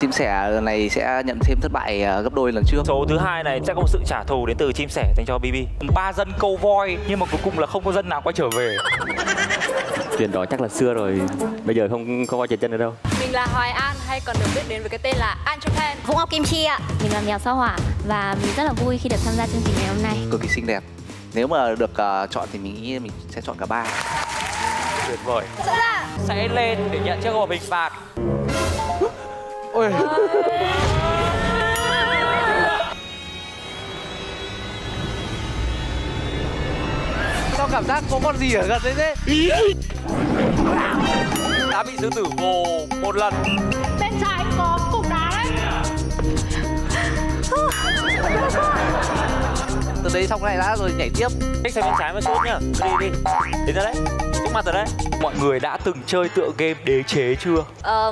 Chim Sẻ lần này sẽ nhận thêm thất bại gấp đôi lần trước. Số thứ hai này sẽ có một sự trả thù đến từ Chim Sẻ dành cho Bibi. 3 dân câu voi nhưng mà cuối cùng là không có dân nào quay trở về. Chuyện đó chắc là xưa rồi, bây giờ không coi trệt chân nữa đâu. Mình là Hoài An, hay còn được biết đến với cái tên là An Trung Phan. Vũng Ngọc Kim Chi ạ. Mình là Mèo Sao Hỏa và mình rất là vui khi được tham gia chương trình ngày hôm nay. Cực kỳ xinh đẹp. Nếu mà được chọn thì mình nghĩ mình sẽ chọn cả 3. Tuyệt vời. Sẽ lên để nhận chiếc hộp hình phạt. Ôi. Sao cảm giác có con gì ở gần đấy thế? Đã bị sư tử vồ một lần. Bên trái có cục đá đấy. Từ đấy xong này đã rồi nhảy tiếp. Cách sang bên trái một chút nhá. Đi đi. Đến ra đấy. Trước mặt rồi đấy. Mọi người đã từng chơi tựa game Đế Chế chưa?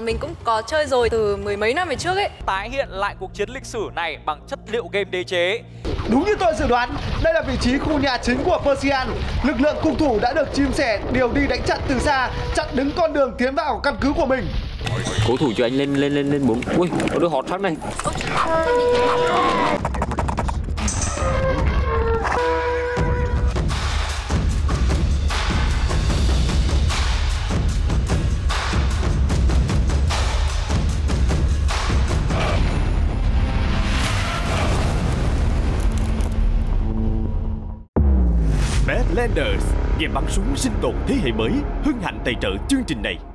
Mình cũng có chơi rồi, từ mười mấy năm về trước ấy. Tái hiện lại cuộc chiến lịch sử này bằng chất liệu game Đế Chế. Đúng như tôi dự đoán, đây là vị trí khu nhà chính của Persian. Lực lượng cung thủ đã được Chim Sẻ điều đi đánh chặn từ xa, chặn đứng con đường tiến vào căn cứ của mình. Cố thủ cho anh lên 4. Ui, có đứa hót phát này. Badlanders, game bắn súng sinh tồn thế hệ mới hân hạnh tài trợ chương trình này.